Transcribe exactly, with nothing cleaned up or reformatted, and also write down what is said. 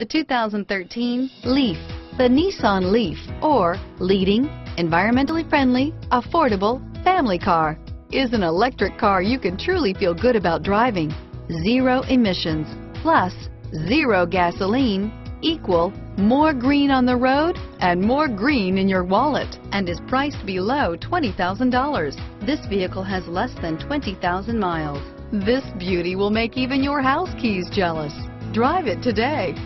The two thousand thirteen LEAF. The Nissan LEAF, or leading, environmentally friendly, affordable, family car, is an electric car you can truly feel good about driving. Zero emissions, plus zero gasoline, equal more green on the road and more green in your wallet, and is priced below twenty thousand dollars. This vehicle has less than twenty thousand miles. This beauty will make even your house keys jealous. Drive it today.